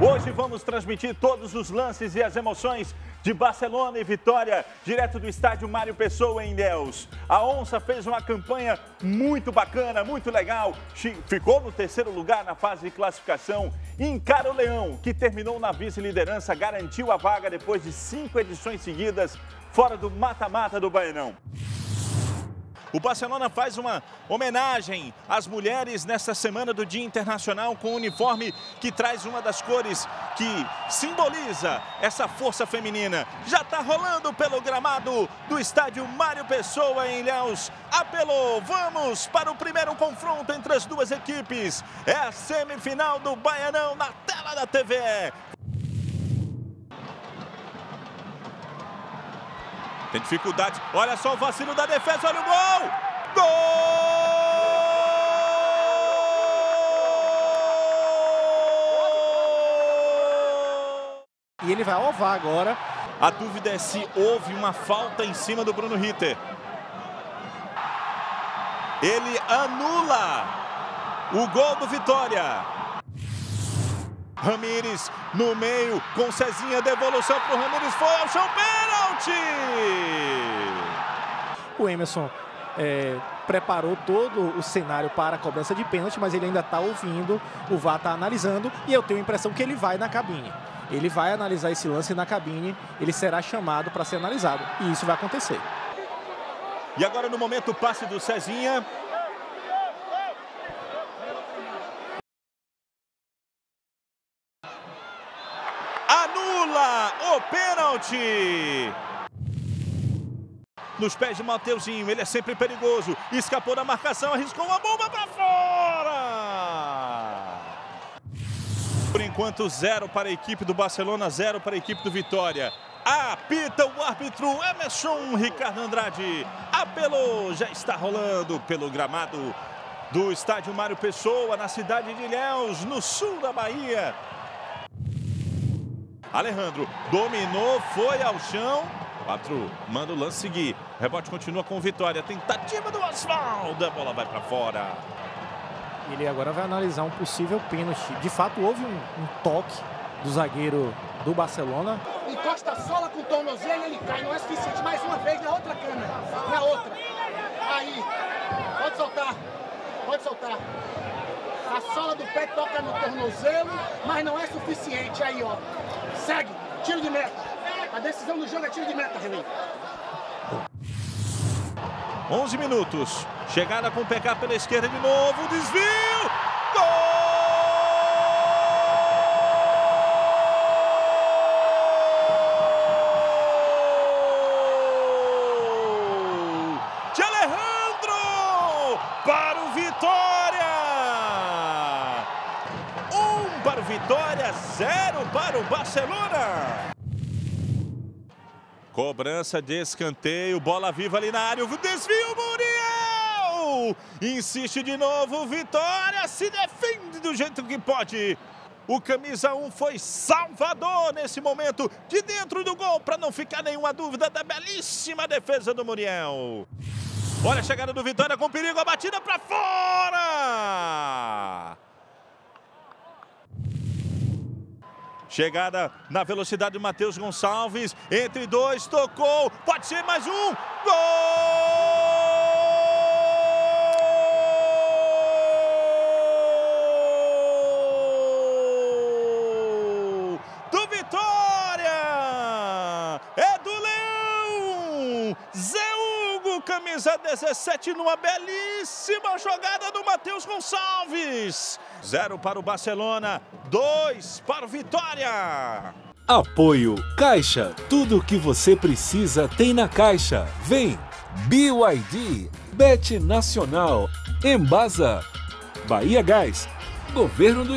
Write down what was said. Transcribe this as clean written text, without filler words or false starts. Hoje vamos transmitir todos os lances e as emoções de Barcelona e Vitória, direto do estádio Mário Pessoa, em Ilhéus. A Onça fez uma campanha muito bacana, muito legal. Ficou no terceiro lugar na fase de classificação e encara o Leão, que terminou na vice-liderança, garantiu a vaga depois de 5 edições seguidas fora do mata-mata do Baianão. O Barcelona faz uma homenagem às mulheres nesta semana do Dia Internacional com um uniforme que traz uma das cores que simboliza essa força feminina. Já está rolando pelo gramado do estádio Mário Pessoa, em Ilhéus. Apelou, vamos para o primeiro confronto entre as duas equipes. É a semifinal do Baianão na tela da TVE. Tem dificuldade, olha só o vacilo da defesa, olha o gol! Gol! E ele vai ao VAR agora. A dúvida é se houve uma falta em cima do Bruno Ritter. Ele anula o gol do Vitória. Ramires no meio, com Cezinha, devolução para o Ramires, foi ao chão, pênalti! O Emerson preparou todo o cenário para a cobrança de pênalti, mas ele ainda está ouvindo, o VAR está analisando, e eu tenho a impressão que ele vai na cabine. Ele vai analisar esse lance na cabine, ele será chamado para ser analisado, e isso vai acontecer. E agora, no momento, o passe do Cezinha. O pênalti! Nos pés de Mateuzinho, ele é sempre perigoso. Escapou da marcação, arriscou uma bomba para fora! Por enquanto, 0 para a equipe do Barcelona, 0 para a equipe do Vitória. Apita o árbitro Emerson Ricardo Andrade. Apelou, já está rolando pelo gramado do estádio Mário Pessoa, na cidade de Ilhéus, no sul da Bahia. Alejandro dominou, foi ao chão. 4 manda o lance seguir. Rebote continua com Vitória. Tentativa do Oswaldo. A bola vai para fora. Ele agora vai analisar um possível pênalti. De fato, houve um toque do zagueiro do Barcelona. Encosta a sola com o tornozelo, ele cai. Não é suficiente. Mais uma vez na outra câmera. Na outra. Aí. Pode soltar. Pode soltar. A sola do pé toca no tornozelo, mas não é suficiente. Aí, ó. Segue, tiro de meta. A decisão do jogo é tiro de meta, Renan. 11 minutos. Chegada com o PK pela esquerda de novo. Desvio. Gol! De Alejandro para o Vitória. 1 para o Vitória, 0 para o Barcelona. Cobrança de escanteio, bola viva ali na área, desvio, Muriel! Insiste de novo, Vitória se defende do jeito que pode. O camisa 1 foi salvador nesse momento, de dentro do gol, para não ficar nenhuma dúvida da belíssima defesa do Muriel. Olha a chegada do Vitória com perigo, a batida para fora! Chegada na velocidade do Matheus Gonçalves, entre 2, tocou, pode ser mais um, gol do Vitória, é do Leão, Zé Hugo, camisa 17, numa belíssima jogada do Matheus Gonçalves. 0 para o Barcelona, 2 para o Vitória. Apoio Caixa. Tudo o que você precisa tem na Caixa. Vem! BYD, Bet Nacional, Embasa, Bahia Gás, Governo do Estado.